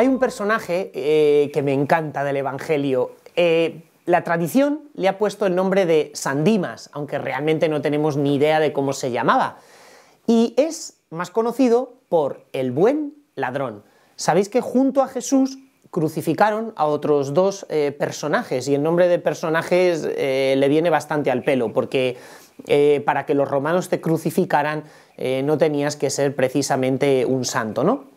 Hay un personaje que me encanta del Evangelio. La tradición le ha puesto el nombre de San Dimas, aunque realmente no tenemos ni idea de cómo se llamaba. Y es más conocido por el buen ladrón. Sabéis que junto a Jesús crucificaron a otros dos personajes, y el nombre de personajes le viene bastante al pelo, porque para que los romanos te crucificaran no tenías que ser precisamente un santo, ¿no?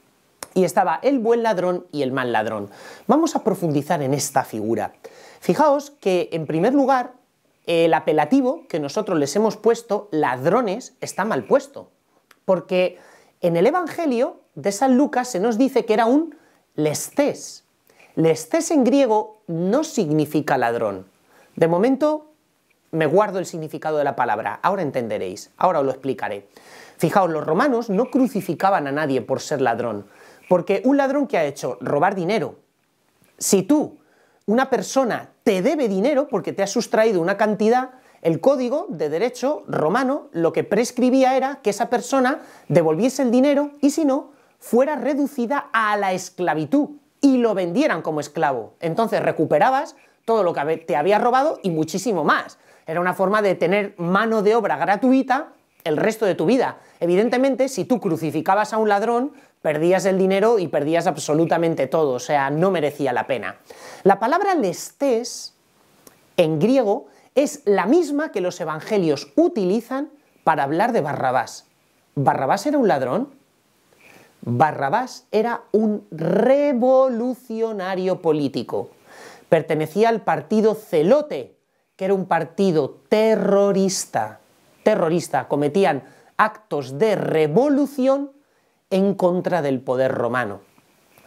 Y estaba el buen ladrón y el mal ladrón. Vamos a profundizar en esta figura. Fijaos que, en primer lugar, el apelativo que nosotros les hemos puesto, ladrones, está mal puesto, porque en el Evangelio de San Lucas se nos dice que era un lestés. Lestés en griego no significa ladrón. De momento me guardo el significado de la palabra, ahora entenderéis, ahora os lo explicaré. Fijaos, los romanos no crucificaban a nadie por ser ladrón, porque un ladrón que ha hecho robar dinero, si tú, una persona, te debe dinero porque te ha sustraído una cantidad, el código de derecho romano lo que prescribía era que esa persona devolviese el dinero y, si no, fuera reducida a la esclavitud y lo vendieran como esclavo. Entonces recuperabas todo lo que te había robado y muchísimo más. Era una forma de tener mano de obra gratuita el resto de tu vida. Evidentemente, si tú crucificabas a un ladrón, perdías el dinero y perdías absolutamente todo, o sea, no merecía la pena. La palabra lestés, en griego, es la misma que los evangelios utilizan para hablar de Barrabás. ¿Barrabás era un ladrón? Barrabás era un revolucionario político. Pertenecía al partido Celote, que era un partido terrorista. Cometían actos de revolución en contra del poder romano.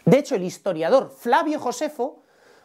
De hecho, el historiador Flavio Josefo,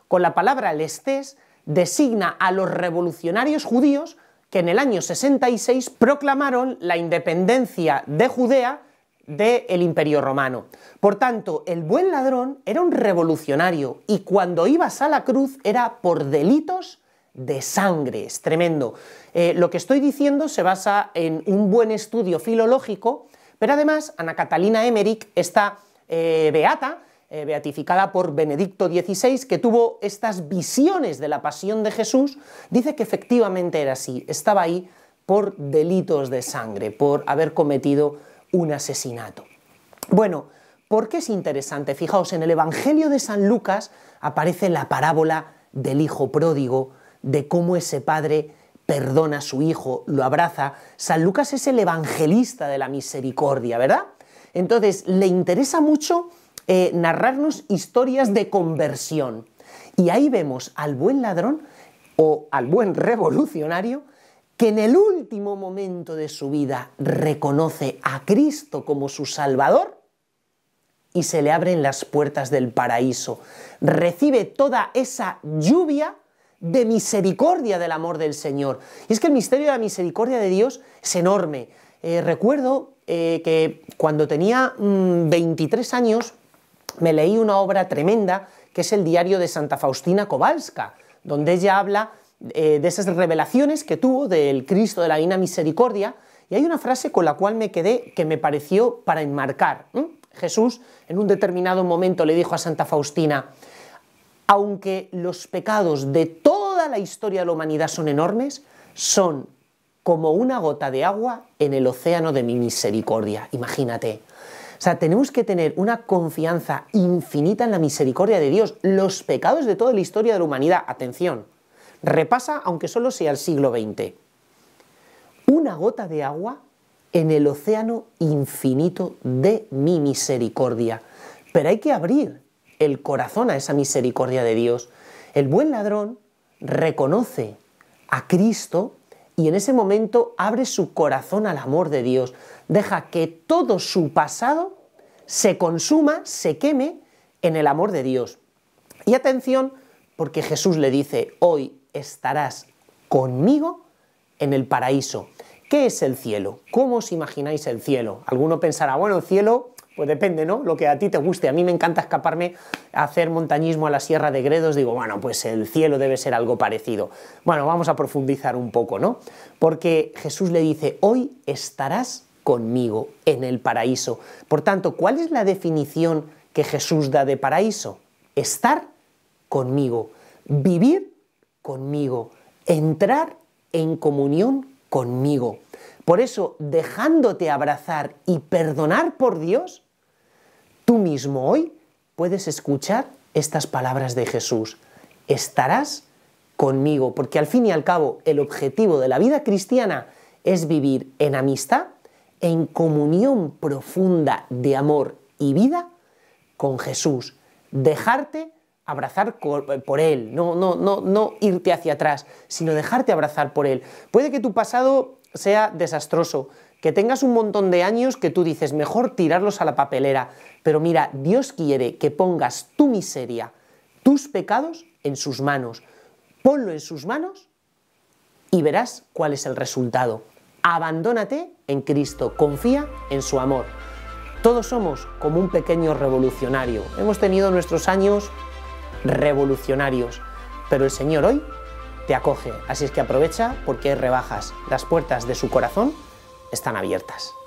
con la palabra lestés, designa a los revolucionarios judíos que en el año 66 proclamaron la independencia de Judea del Imperio Romano. Por tanto, el buen ladrón era un revolucionario y cuando ibas a la cruz era por delitos de sangre. Es tremendo. Lo que estoy diciendo se basa en un buen estudio filológico, pero además Ana Catalina Emmerich, esta beata, beatificada por Benedicto XVI, que tuvo estas visiones de la pasión de Jesús, dice que efectivamente era así, estaba ahí por delitos de sangre, por haber cometido un asesinato. Bueno, ¿por qué es interesante? Fijaos, en el Evangelio de San Lucas aparece la parábola del hijo pródigo, de cómo ese padre perdona a su hijo, lo abraza. San Lucas es el evangelista de la misericordia, ¿verdad? Entonces, le interesa mucho narrarnos historias de conversión. Y ahí vemos al buen ladrón o al buen revolucionario que en el último momento de su vida reconoce a Cristo como su Salvador y se le abren las puertas del paraíso. Recibe toda esa lluvia de misericordia del amor del Señor. Y es que el misterio de la misericordia de Dios es enorme. Recuerdo que cuando tenía 23 años me leí una obra tremenda que es el diario de Santa Faustina Kowalska, donde ella habla de esas revelaciones que tuvo del Cristo de la Divina Misericordia, y hay una frase con la cual me quedé que me pareció para enmarcar. Jesús en un determinado momento le dijo a Santa Faustina: aunque los pecados de toda la historia de la humanidad son enormes, son como una gota de agua en el océano de mi misericordia. Imagínate. O sea, tenemos que tener una confianza infinita en la misericordia de Dios. Los pecados de toda la historia de la humanidad, atención, repasa aunque solo sea el siglo XX. Una gota de agua en el océano infinito de mi misericordia. Pero hay que abrir el corazón a esa misericordia de Dios. El buen ladrón reconoce a Cristo y en ese momento abre su corazón al amor de Dios. Deja que todo su pasado se consuma, se queme en el amor de Dios. Y atención, porque Jesús le dice: hoy estarás conmigo en el paraíso. ¿Qué es el cielo? ¿Cómo os imagináis el cielo? Alguno pensará, bueno, el cielo, pues depende, ¿no? Lo que a ti te guste. A mí me encanta escaparme a hacer montañismo a la Sierra de Gredos. Digo, bueno, pues el cielo debe ser algo parecido. Bueno, vamos a profundizar un poco, ¿no? Porque Jesús le dice: hoy estarás conmigo en el paraíso. Por tanto, ¿cuál es la definición que Jesús da de paraíso. Estar conmigo, vivir conmigo, entrar en comunión conmigo. Por eso, dejándote abrazar y perdonar por Dios, tú mismo hoy puedes escuchar estas palabras de Jesús. Estarás conmigo, porque al fin y al cabo el objetivo de la vida cristiana es vivir en amistad, en comunión profunda de amor y vida con Jesús. Dejarte abrazar por Él, no irte hacia atrás, sino dejarte abrazar por Él. Puede que tu pasado sea desastroso, que tengas un montón de años que tú dices, mejor tirarlos a la papelera, pero mira, Dios quiere que pongas tu miseria, tus pecados en sus manos. Ponlo en sus manos y verás cuál es el resultado. Abandónate en Cristo, confía en su amor. Todos somos como un pequeño revolucionario. Hemos tenido nuestros años revolucionarios, pero el Señor hoy te acoge. Así es que aprovecha porque hay rebajas. Las puertas de su corazón están abiertas.